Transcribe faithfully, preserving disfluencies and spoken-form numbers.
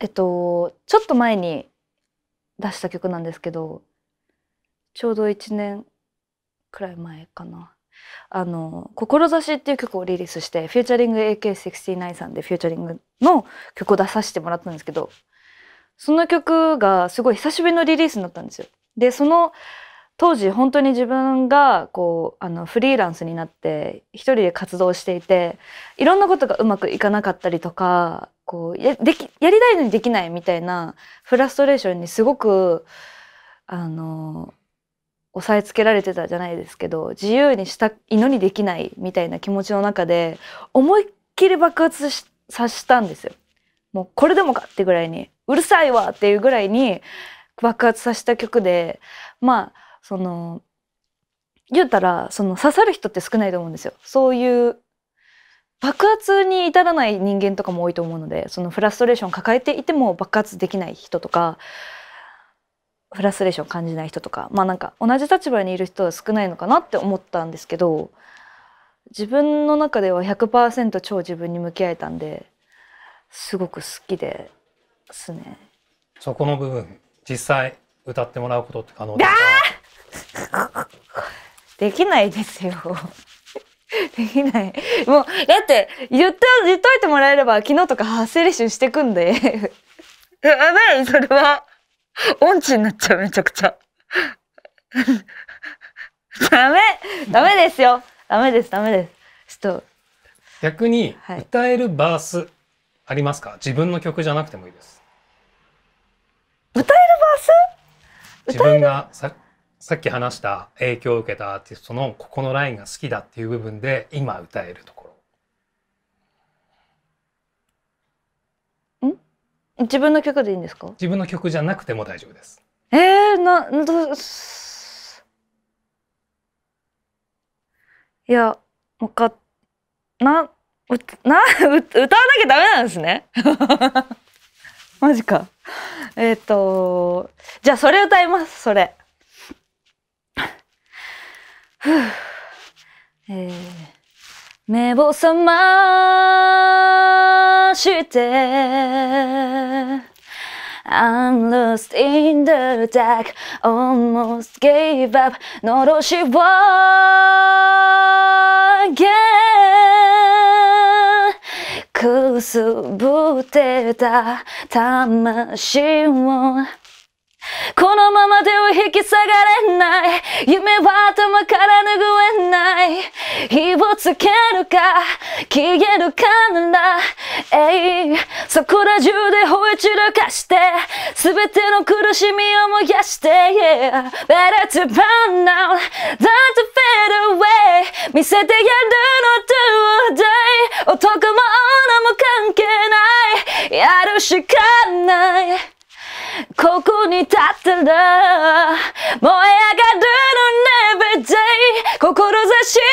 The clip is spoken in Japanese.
えっとちょっと前に出した曲なんですけど、ちょうどいちねんくらい前かな、あの「志」っていう曲をリリースして、フューチャリング エーケーろくじゅうきゅう さんでフューチャリングの曲を出させてもらったんですけど、その曲がすごい久しぶりのリリースになったんですよ。でその当時本当に自分がこうあのフリーランスになって一人で活動していて、いろんなことがうまくいかなかったりとか、こう や, できやりたいのにできないみたいなフラストレーションにすごくあの抑えつけられてたじゃないですけど、自由にしたいのにできないみたいな気持ちの中で思いっきり爆発しさせたんですよ。もうこれでもかってぐらいに、うるさいわっていうぐらいに爆発させた曲で、まあその言うたらその刺さる人って少ないと思うんですよ。そういう爆発に至らない人間とかも多いと思うので、そのフラストレーション抱えていても爆発できない人とか、フラストレーション感じない人とか、まあなんか同じ立場にいる人は少ないのかなって思ったんですけど、自分の中では ひゃくパーセント 超自分に向き合えたんで、すごく好きですね。そこの部分実際歌ってもらうことって可能ですか？できないですよ。できない。もうだって言っと言っといてもらえれば昨日とか発声練習してくんで。やばい、それは音痴になっちゃう、めちゃくちゃ。ダメダメですよ。ダメですダメです。ちょっと逆に歌えるバースありますか？はい、自分の曲じゃなくてもいいです。歌えるバース？自分がさ。さっき話した影響を受けたアーティストのここのラインが好きだっていう部分で今歌えるところ。ん？自分の曲でいいんですか？自分の曲じゃなくても大丈夫です。えー、な、ど、いや、わかっ、な、う、な、う、歌わなきゃダメなんですね。マジか。えっと、じゃあそれ歌います、それ。えー、目を覚まして I'm lost in the dark almost gave up のろしを again くすぶってた魂をこのままでは引き下がれない夢は頭から拭えない火をつけるか消えるかなら、えいそこら中で吠え散らかして全ての苦しみを燃やして、yeah. Better to burn out than to fade away 見せてやるの today 男も女も関係ないやるしかないここに立ったら燃え上がるの Everyday 志は